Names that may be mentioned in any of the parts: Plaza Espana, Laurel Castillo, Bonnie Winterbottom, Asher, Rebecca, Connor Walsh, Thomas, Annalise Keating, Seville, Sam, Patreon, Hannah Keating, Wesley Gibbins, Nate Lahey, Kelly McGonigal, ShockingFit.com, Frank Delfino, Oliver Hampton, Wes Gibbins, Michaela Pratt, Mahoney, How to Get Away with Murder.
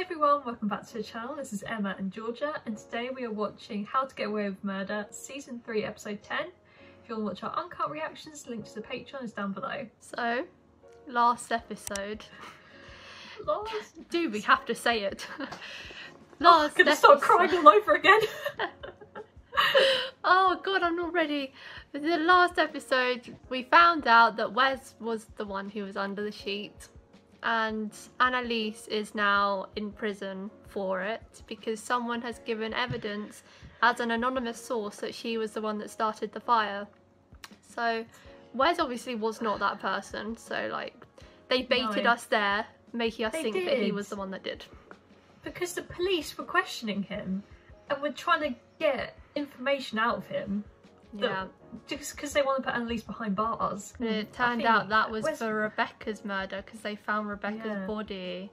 Hi everyone, welcome back to the channel. This is Emma and Georgia, and today we are watching How to Get Away with Murder Season 3 Episode 10. If you want to watch our uncut reactions, the link to the Patreon is down below. So, last episode. Do we have to say it? Last I'm gonna start crying all over again. Oh god, I'm not ready. In the last episode, we found out that Wes was the one who was under the sheet. And Annalise is now in prison for it because someone has given evidence as an anonymous source that she was the one that started the fire. So Wes obviously was not that person, so like they baited us there, making us think that he was the one that did. Because the police were questioning him and were trying to get information out of him. Yeah. Just because they want to put Annalise behind bars. And it turned out that was for Rebecca's murder because they found Rebecca's body,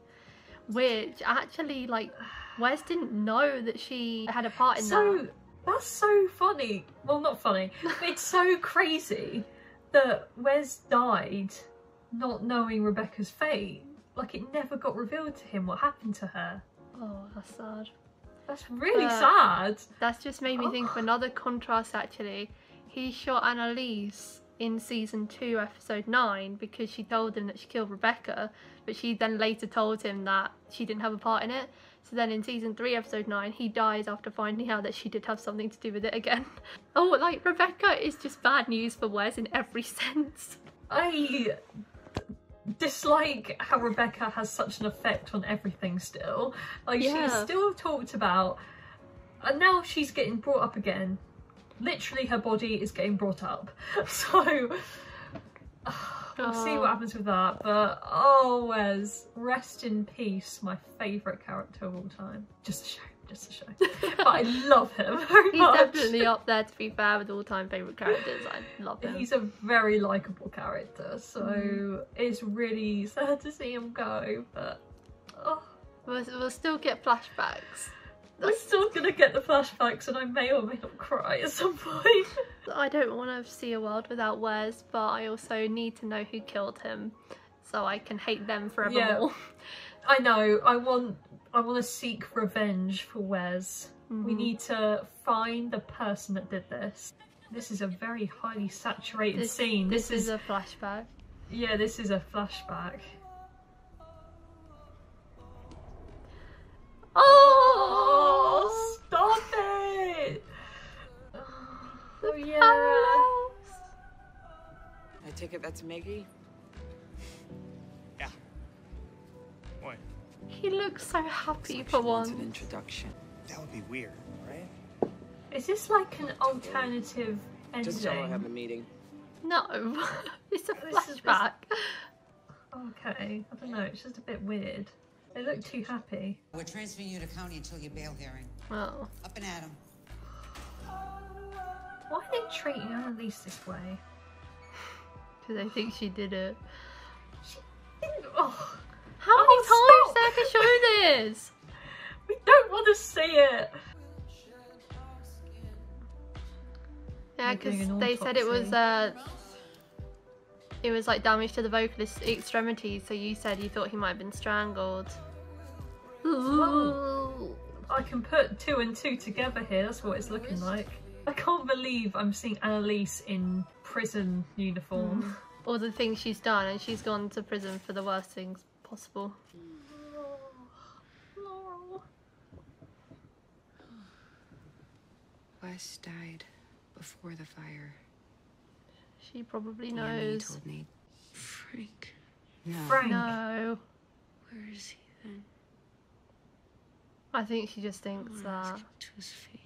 which actually, like, Wes didn't know that she had a part in that. That's so funny. Well, not funny, but it's so crazy that Wes died not knowing Rebecca's fate. Like, it never got revealed to him what happened to her. Oh, that's sad. That's really sad. That's just made me think of another contrast, actually. He shot Annalise in season 2, episode 9, because she told him that she killed Rebecca, but she then later told him that she didn't have a part in it. So then in season 3, episode 9, he dies after finding out that she did have something to do with it again. Oh, like, Rebecca is just bad news for Wes in every sense. I dislike how Rebecca has such an effect on everything still. Like, she's still talked about, and now she's getting brought up again. Literally, her body is getting brought up. So, we'll see what happens with that. But, oh, Wes, rest in peace, my favourite character of all time. Just a shame, just a shame. But I love him very much. He's definitely up there, to be fair, with all-time favourite characters. I love him. He's a very likeable character, so it's really sad to see him go. But, we'll still get flashbacks. We're still gonna get the flashbacks, and I may or may not cry at some point. I don't want to see a world without Wes, but I also need to know who killed him, so I can hate them forevermore. Yeah. I know. I want to seek revenge for Wes. We need to find the person that did this. This is a very highly saturated scene. This is a flashback. Yeah, this is a flashback. Oh, stop it! Oh, yeah. I take it that's Maggie? Yeah. What? He looks so happy for once. An introduction. That would be weird, right? Is this like an alternative ending? Just so I have a meeting. No, it's a flashback. Okay, I don't know, it's just a bit weird. They look too happy. We're transferring you to county until your bail hearing. Oh. Up and at 'em. Why are they treating Annalise this way? Because I think she did it. She didn't. Oh. How many times did I show this? We don't want to see it. Yeah, because they said it was it was like damage to the vocalist's extremities, so you said you thought he might have been strangled. Well, I can put 2 and 2 together here, that's what it's looking like. I can't believe I'm seeing Annalise in prison uniform. All the things she's done, and she's gone to prison for the worst things possible. Laurel. Wes died before the fire. She probably knows. Told Nate. Frank. No. Frank. No. Where is he then? I think she just thinks that. To his face.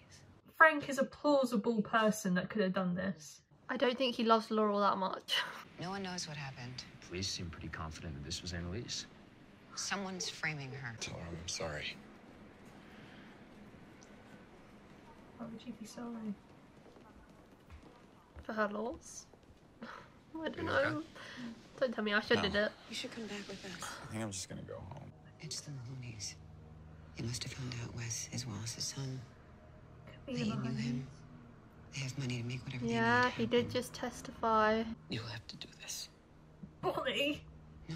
Frank is a plausible person that could have done this. I don't think he loves Laurel that much. No one knows what happened. Police seem pretty confident that this was Annalise. Someone's framing her. Tell her I'm sorry. Why would you be sorry? For her laws? I don't know. Don't tell me I did it. You should come back with us. I think I'm just gonna go home. It's the Mahoney's. They must have found out Wes is Wallace's son. They knew him. They have money to make whatever they need. Yeah, he did just testify. You'll have to do this. Bonnie! No.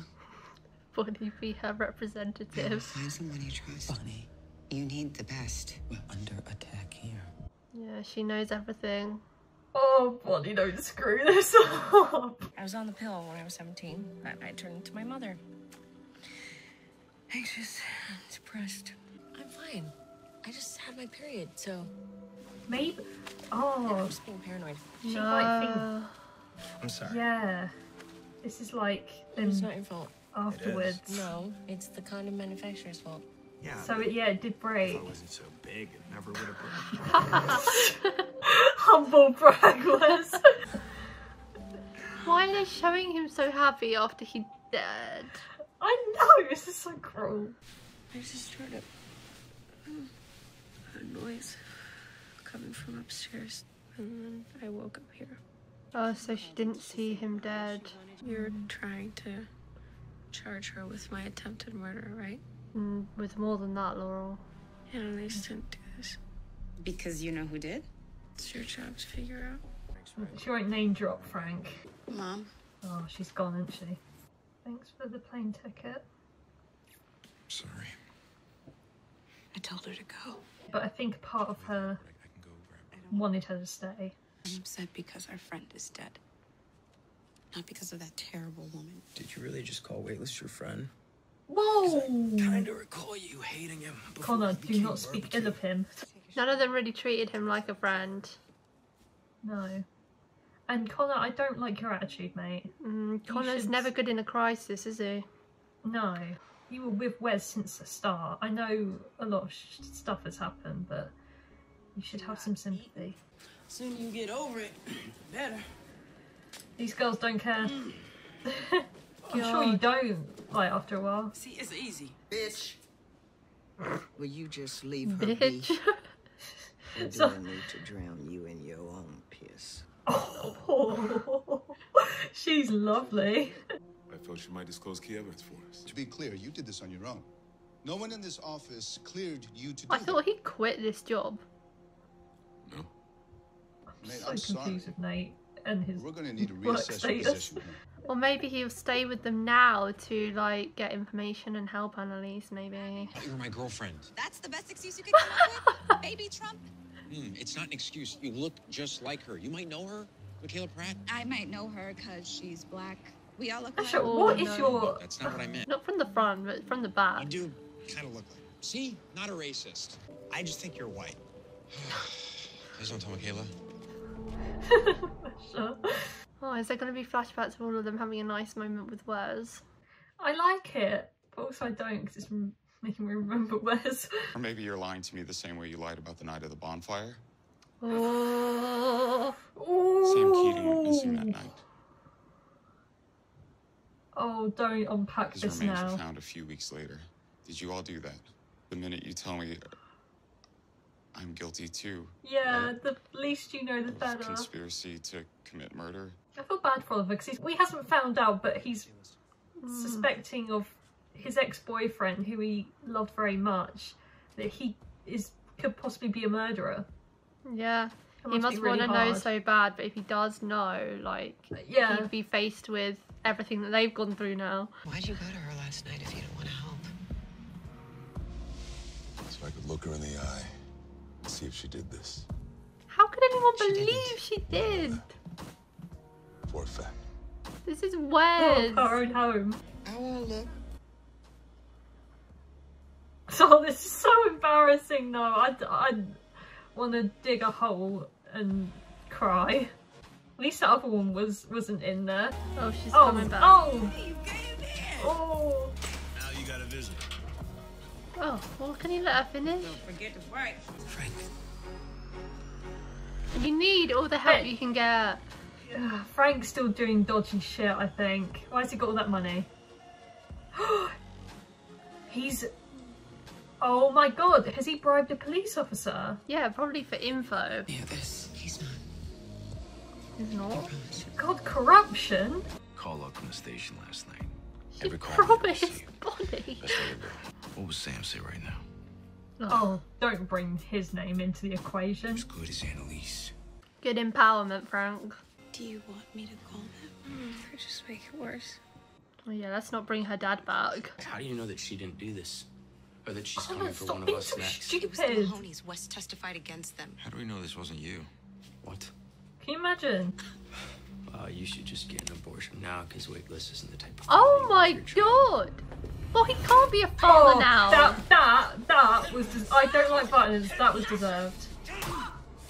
Bonnie be her representative. You'll find someone you trust. Bonnie. You need the best. We're under attack here. Yeah, she knows everything. Oh, Bonnie, don't screw this up. I was on the pill when I was 17. I turned to my mother. Anxious, depressed. I'm fine. I just had my period, so. Maybe. Oh. Yeah, I'm just being paranoid. She might think. I'm sorry. Yeah. This is like. It's not your fault. Afterwards. It is. No, it's the condom manufacturer's fault. Yeah. So it did break. If I wasn't so big, it never would have broken. Humble brag was. Why are they showing him so happy after he dead? I know, this is so cruel. I just heard a noise coming from upstairs, and then I woke up here. Oh, so she didn't see him dead. You're trying to charge her with my attempted murder, right? With more than that, Laurel. Yeah, Annalise didn't do this. Because you know who did? It's your job to figure out. She won't name drop Frank. Mom. Oh, she's gone, isn't she? Thanks for the plane ticket. Sorry. I told her to go. But I think part of her wanted her to stay. I'm upset because our friend is dead. Not because of that terrible woman. Did you really just call Weightless your friend? Whoa! I kind of recall you hating him. Connor, do not speak ill of him. None of them really treated him like a friend. No. And Connor, I don't like your attitude, mate. Connor's never good in a crisis, is he? No. You were with Wes since the start. I know a lot of stuff has happened, but you should have some sympathy. Soon you get over it, better. These girls don't care. I'm sure you don't, like, after a while. See, it's easy. Bitch. Will you just leave her be? I don't need to drown you in your own piss. Oh, she's lovely. I felt she might disclose key evidence for us. To be clear, you did this on your own. No one in this office cleared you to do that. I thought he quit this job. No. I'm so confused with Nate and his work status. We're going to need to reassess your position here. Or maybe he'll stay with them now to, like, get information and help Annalise, maybe. You're my girlfriend. That's the best excuse you could come up with? Baby Trump? It's not an excuse. You look just like her. You might know her, Michaela Pratt? I might know her because she's black. We all look like her. What is your... That's not what I meant. Not from the front, but from the back. You do kind of look like her. See? Not a racist. I just think you're white. Please don't tell Michaela. Sure. Oh, is there going to be flashbacks of all of them having a nice moment with Wes? I like it, but also I don't because it's making me remember Wes. Or maybe you're lying to me the same way you lied about the night of the bonfire. Oh. Sam Keating went missing that night. Oh, don't unpack this now. His remains were found a few weeks later. Did you all do that? The minute you tell me I'm guilty too. Yeah, the least you know, the better. Conspiracy to commit murder. I feel bad for Oliver because we hasn't found out, but he's suspecting of his ex-boyfriend, who he loved very much, that he could possibly be a murderer. Yeah, he must want to know so bad, but if he does know, like, he'd be faced with everything that they've gone through now. Why'd you go to her last night if you didn't want to help? So I could look her in the eye and see if she did this. How could anyone believe she did? For a fact. This is Wes. Our own home. I want to look. So this is so embarrassing. No, I want to dig a hole and cry. At least the other one wasn't in there. Oh, she's coming back. Oh. Oh. Now you got a visit. Oh, well, can you let her finish? Don't forget to fight. Frank. You need all the help you can get. Frank's still doing dodgy shit, I think. Why's he got all that money? He's... Oh my god, has he bribed a police officer? Yeah, probably for info. Yeah, this. He's not. He's not? God, corruption! Call up from the station last night. She promised his body. What would Sam say right now? Oh, don't bring his name into the equation. As good as Annalise. Good empowerment, Frank. Do you want me to call them? Could just make it worse. Well, yeah, let's not bring her dad back. How do you know that she didn't do this? Or that she's coming for one of us next? It was the Mahoney's. Wes testified against them. How do we know this wasn't you? What? Can you imagine? You should just get an abortion now, because Wigless isn't the type of... Oh my god! Well, he can't be a father now! That was... I don't like buttons. That was deserved.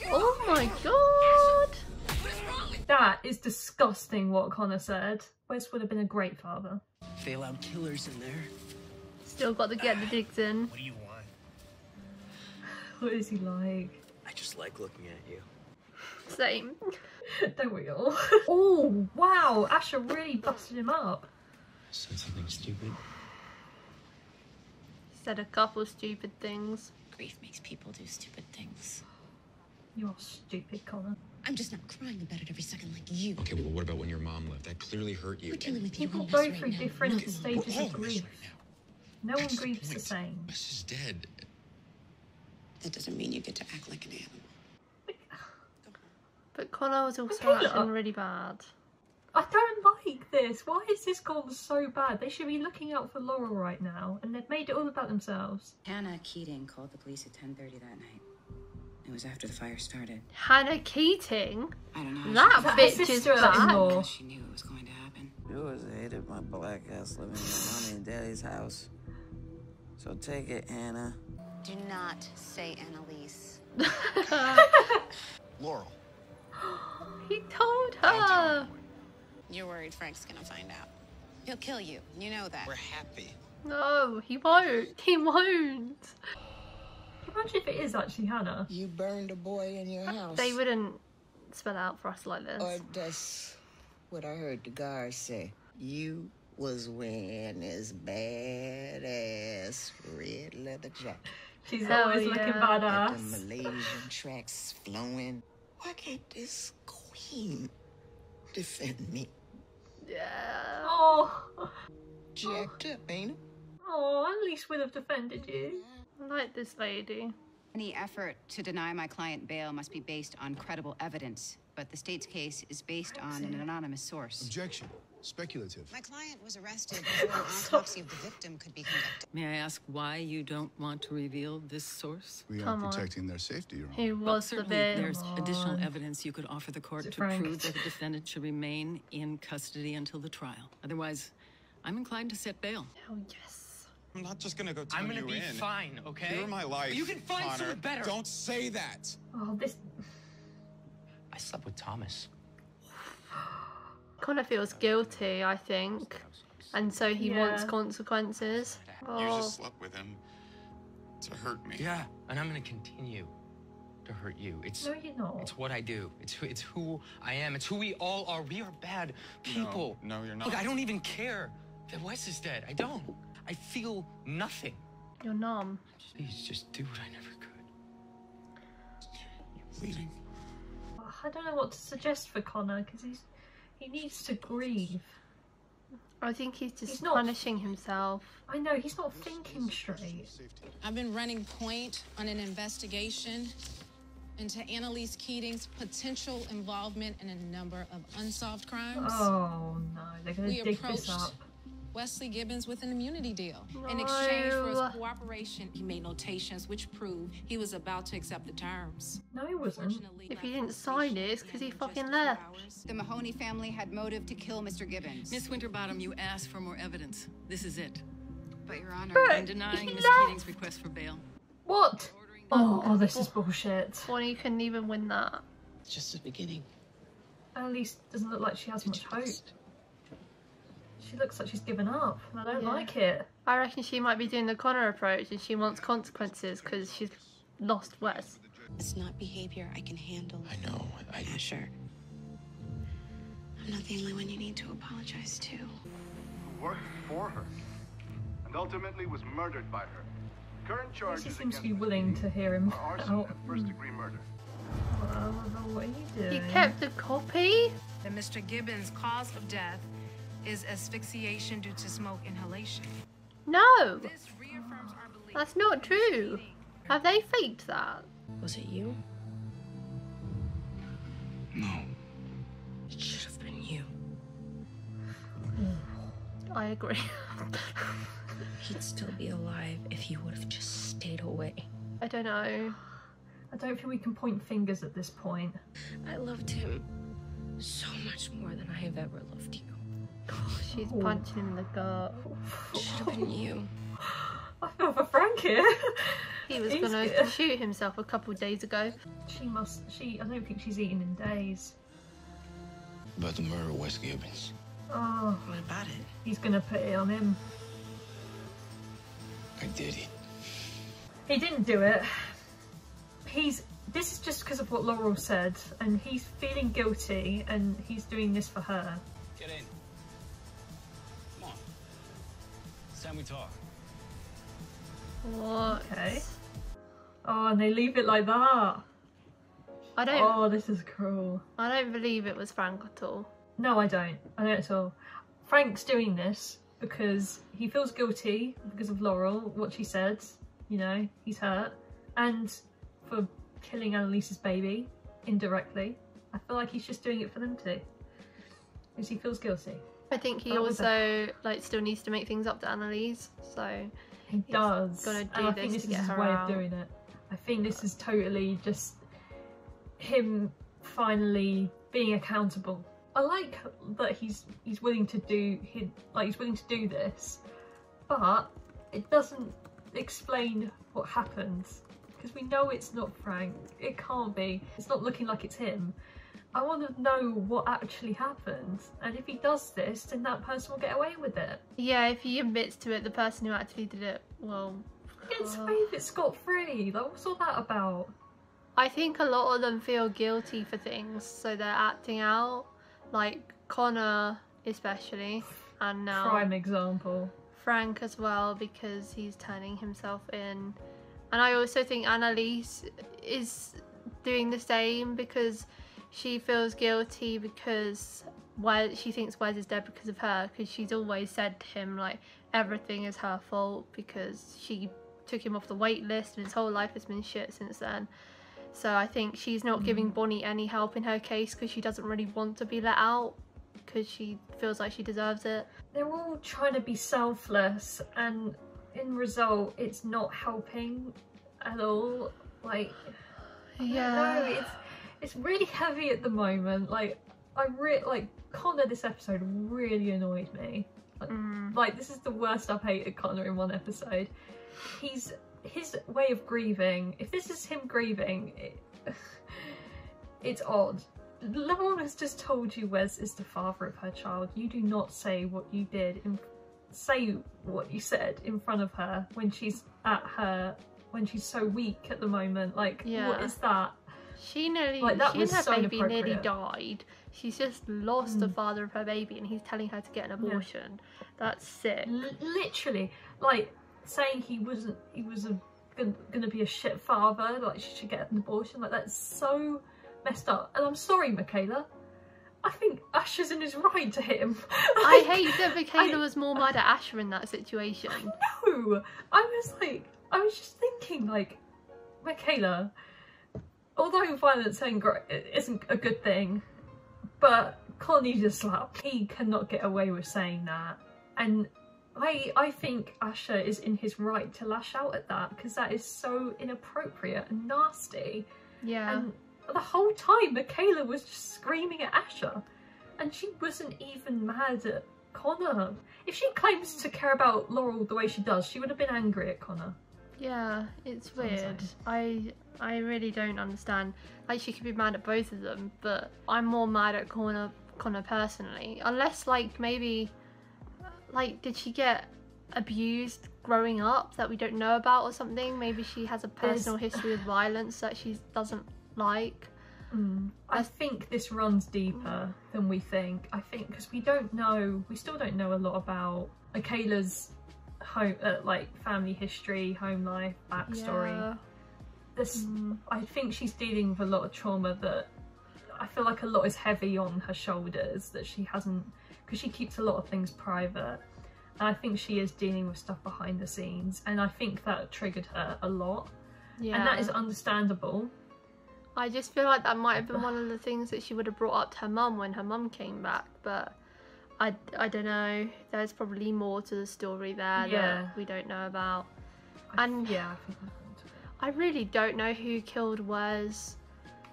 Oh my god! That is disgusting what Connor said. Wes would have been a great father. They allowed killers in there. Still got to get the digs in. What do you want? What is he like? I just like looking at you. Same. Don't we all? Oh, wow. Asher really busted him up. Said something stupid. Said a couple stupid things. Grief makes people do stupid things. You're stupid, Connor. I'm just not crying about it every second like you. Okay, well, what about when your mom left? That clearly hurt you. We're dealing with people go through different stages of grief. No one grieves the same. Wes is dead. That doesn't mean you get to act like an animal. But Connor was also acting really bad. I don't like this. Why is this goal so bad? They should be looking out for Laurel right now, and they've made it all about themselves. Hannah Keating called the police at 10:30 that night. It was after the fire started. Hannah Keating? I don't know. That bitch is back. She knew it was going to happen. You always hated my black ass living in mommy and daddy's house. So take it, Hannah. Do not say Annalise. Laurel. He told her. You're worried Frank's gonna find out. He'll kill you. You know that. We're happy. No, he won't. He won't. Can you imagine if it is actually Hannah? You burned a boy in your house. They wouldn't spell out for us like this. Or that's what I heard the guard say. You was wearing this badass red leather jacket. She's always looking badass. And the Malaysian tracks flowing. Why can't this queen defend me? Yeah. Oh. Jacked up, ain't it? Oh, Annalise would have defended you. I like this lady. Any effort to deny my client bail must be based on credible evidence, but the state's case is based on an anonymous source. Objection. Speculative. My client was arrested before an autopsy of the victim could be conducted. May I ask why you don't want to reveal this source? We are protecting their safety, Your Honor. He was the victim. There's additional evidence you could offer the court to prove that the defendant should remain in custody until the trial. Otherwise, I'm inclined to set bail. Oh, yes. I'm not just going to go tell you in. I'm going to be fine, okay? You're my life, you can find someone better. Don't say that. Oh, this... I slept with Thomas. Connor feels guilty, I think, and so he wants consequences. You just slept with him to hurt me. Yeah, and I'm gonna continue to hurt you. It's no, you're not. It's what I do. It's who I am. It's who we all are. We are bad people. No, no, you're not. Look, I don't even care that Wes is dead. I don't. I feel nothing. You're numb. Please just do what I never could. You're bleeding. I don't know what to suggest for Connor because he's. He needs to grieve. I think he's just punishing himself. I know, he's not thinking straight. I've been running point on an investigation into Annalise Keating's potential involvement in a number of unsolved crimes. Oh no, they're going to dig this up. Wesley Gibbins with an immunity deal. No. In exchange for his cooperation, he made notations which prove he was about to accept the terms. No, he wasn't. If he didn't sign it, it's because he fucking left. The Mahoney family had motive to kill Mr. Gibbins. Miss Winterbottom, you asked for more evidence. This is it. But, Your Honor, I'm denying Miss Keating's request for bail. What? Oh, this is bullshit. Bonnie couldn't even win that. It's just the beginning. Annalise doesn't look like she has much hope. She looks like she's given up, and I don't like it. I reckon she might be doing the Connor approach, and she wants consequences because she's lost Wes. It's not behavior I can handle. I know. Asher, I'm not the only one you need to apologize to. Who worked for her, and ultimately was murdered by her. Current charges. She seems to be willing to hear him out. First-degree murder. What are you doing? He kept a copy. That Mr. Gibbons' cause of death is asphyxiation due to smoke inhalation. No! This reaffirms our belief. That's not true. Have they faked that? Was it you? No. It should have been you. I agree. He'd still be alive if he would have just stayed away. I don't know. I don't think we can point fingers at this point. I loved him so much more than I have ever loved you. Oh, she's punching him in the gut. Should have been you. I have a Frank here. He was going to shoot himself a couple of days ago. I don't think she's eaten in days. About the murder of Wes Gibbins. Oh. What about it? He's going to put it on him. I did it. He didn't do it. This is just because of what Laurel said, and he's feeling guilty, and he's doing this for her. Get in. Come on. It's time we talk. What? Okay. Oh, and they leave it like that. I don't. Oh, this is cruel. I don't believe it was Frank at all. No, I don't. I don't at all. Frank's doing this because he feels guilty because of Laurel, what she said. You know, he's hurt. And for killing Annalise's baby indirectly. I feel like he's just doing it for them too. Because he feels guilty. I think he also still needs to make things up to Annalise, so he does. Gonna do and I this think this is his way out. Of doing it. I think this is totally just him finally being accountable. I like that he's willing to do he's willing to do this, but it doesn't explain what happens. Because we know it's not Frank. It can't be. It's not looking like it's him. I want to know what actually happened. And if he does this, then that person will get away with it. Yeah, if he admits to it, the person who actually did it, well... It's free if it's scot-free. Like, what's all that about? I think a lot of them feel guilty for things, so they're acting out. Like, Connor especially, and now... Prime example. Frank as well, because he's turning himself in. And I also think Annalise is doing the same because she feels guilty because she thinks Wes is dead because of her, because she's always said to him like everything is her fault because she took him off the wait list and his whole life has been shit since then. So I think she's not giving Bonnie any help in her case because she doesn't really want to be let out because she feels like she deserves it. They're all trying to be selfless and in result it's not helping at all. Like, yeah, no, it's really heavy at the moment. Like, Connor this episode really annoyed me. Like, this is the worst I've hated Connor in one episode. His way of grieving, if this is him grieving, it's odd. Laurel has just told you Wes is the father of her child. You do not say what you did in say what you said in front of her when she's so weak at the moment. Like, yeah. What is that? She nearly, like, that she was and her so baby nearly died. She's just lost the father of her baby and he's telling her to get an abortion. Yeah. That's sick. Literally, like, saying he was gonna be a shit father, like she should get an abortion. Like, that's so messed up. And I'm sorry, Michaela, I think Asher's in his right to hit him. I hate that Michaela was more mad at Asher in that situation. No! I was just thinking, like, Michaela, although violence isn't a good thing, but Connor needs a slap. He cannot get away with saying that. And I think Asher is in his right to lash out at that, because that is so inappropriate and nasty. Yeah. And the whole time Michaela was just screaming at Asher and she wasn't even mad at Connor. If she claims to care about Laurel the way she does, she would have been angry at Connor. Yeah, it's weird. I really don't understand. Like, she could be mad at both of them, but I'm more mad at Connor personally. Unless, like, maybe, like, did she get abused growing up that we don't know about or something? Maybe she has a personal history with violence that she doesn't like. I think this runs deeper than we think. I think because we still don't know a lot about Michaela's home, like, family history, home life, backstory. Yeah. I think she's dealing with a lot of trauma that I feel like a lot is heavy on her shoulders that she hasn't, because she keeps a lot of things private. And I think she is dealing with stuff behind the scenes, and I think that triggered her a lot. Yeah. And that is understandable. I just feel like that might have been one of the things that she would have brought up to her mum when her mum came back, but I don't know. There's probably more to the story there that we don't know about. And yeah, I really don't know who killed Wes.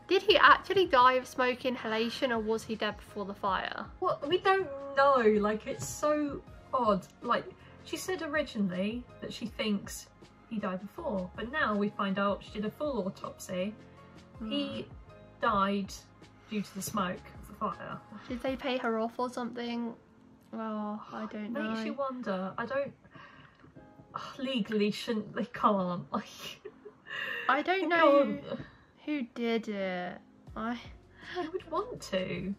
Did he actually die of smoke inhalation, or was he dead before the fire? Well, we don't know. Like, it's so odd. Like, she said originally that she thinks he died before, but now we find out she did a full autopsy. Mm. He died due to the smoke of the fire. Did they pay her off or something? Oh, I don't know. Makes you wonder. I don't... Legally, shouldn't they? Can't. Like, I don't know who did it. I would want to.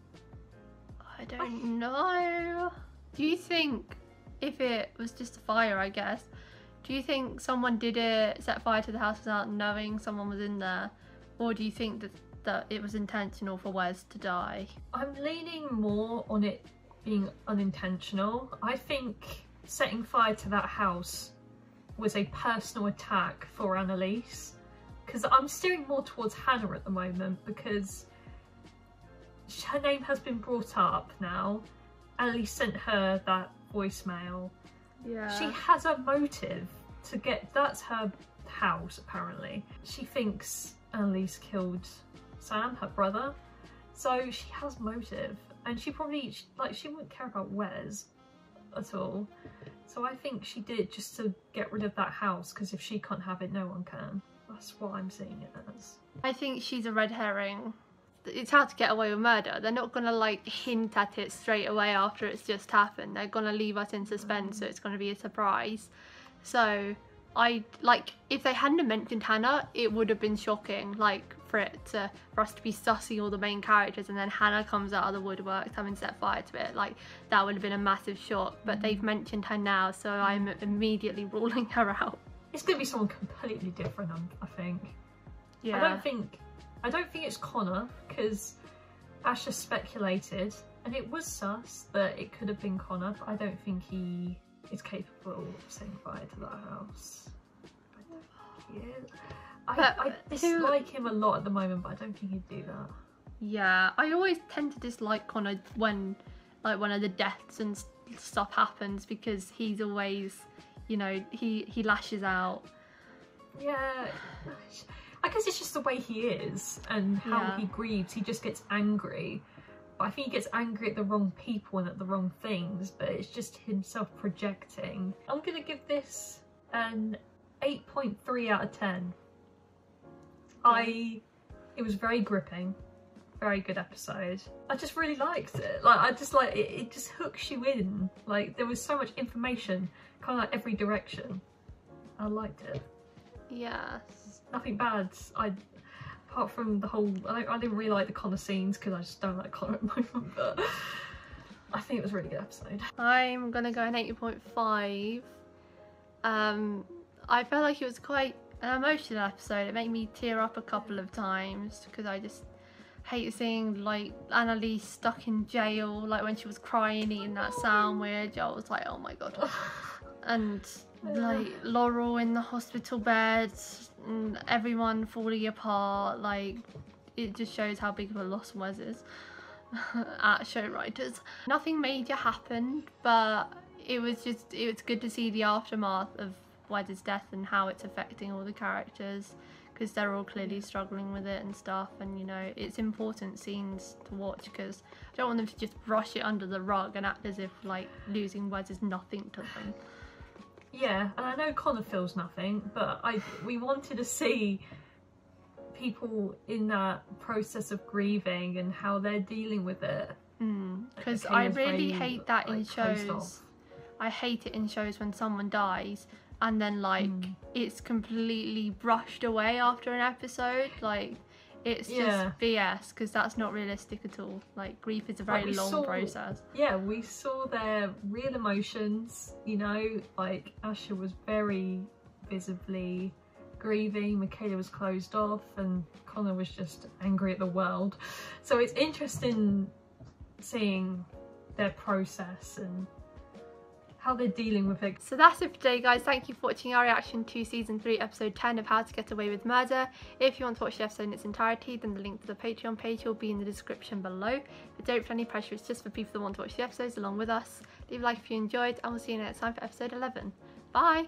I don't know. Do you think, if it was just a fire, I guess, do you think someone did it, set fire to the house without knowing someone was in there? Or do you think that it was intentional for Wes to die? I'm leaning more on it being unintentional. I think setting fire to that house was a personal attack for Annalise, because I'm steering more towards Hannah at the moment, because her name has been brought up now. Annalise sent her that voicemail. Yeah. She has a motive to get... That's her house, apparently. She thinks Annalise killed Sam, her brother. So she has motive. And she probably... Like, she wouldn't care about Wes at all. So I think she did just to get rid of that house, because if she can't have it, no one can. That's what I'm seeing it as. I think she's a red herring. It's How to Get Away with Murder. They're not going to, like, hint at it straight away after it's just happened. They're going to leave us in suspense, so it's going to be a surprise. So, if they hadn't mentioned Hannah, it would have been shocking, like, for us to be sussing all the main characters, and then Hannah comes out of the woodwork having set fire to it. Like, that would have been a massive shock, but they've mentioned her now, so I'm immediately ruling her out. It's going to be someone completely different, I think. Yeah. I don't think it's Connor, because Asher speculated, and it was sus that it could have been Connor, but I don't think he is capable of saying fire to that house. I don't think he is. I dislike him a lot at the moment, but I don't think he'd do that. Yeah, I always tend to dislike Connor when, like, one of the deaths and stuff happens, because he's always, you know, he lashes out. Yeah. I guess it's just the way he is and how he grieves. He just gets angry. But I think he gets angry at the wrong people and at the wrong things, but it's just himself projecting. I'm going to give this an 8.3 out of 10. It was very gripping. Very good episode. I just really liked it. Like, I just like, it just hooks you in. Like, there was so much information, kind of like every direction. I liked it. Yes. Nothing bad. Apart from the whole, I didn't really like the Connor scenes, because I just don't like Connor at the moment, but I think it was a really good episode. I'm gonna go an 8.5. I felt like it was quite an emotional episode. It made me tear up a couple of times, because I just hate seeing, like, Annalise stuck in jail. Like, when she was crying, eating that sandwich, I was like, oh my god. And like Laurel in the hospital bed, and everyone falling apart. Like, it just shows how big of a loss Wes is at show writers. Nothing major happened, but it was good to see the aftermath of Wes's death and how it's affecting all the characters, because they're all clearly struggling with it and stuff. And, you know, it's important scenes to watch, because I don't want them to just brush it under the rug and act as if, like, losing Wes is nothing to them. Yeah, and I know Connor feels nothing, but we wanted to see people in that process of grieving and how they're dealing with it. Because I really hate that in shows. I hate it in shows when someone dies and then, like, it's completely brushed away after an episode. Like, it's just BS, because that's not realistic at all. Like, grief is a very long process. Yeah, we saw their real emotions, you know, like Asher was very visibly grieving, Michaela was closed off, and Connor was just angry at the world. So it's interesting seeing their process and how they're dealing with it. So that's it for today, guys. Thank you for watching our reaction to season 3 episode 10 of How to Get Away with Murder. If you want to watch the episode in its entirety, then the link to the Patreon page will be in the description below. But don't feel any pressure, it's just for people that want to watch the episodes along with us. Leave a like if you enjoyed, and we'll see you next time for episode 11. Bye!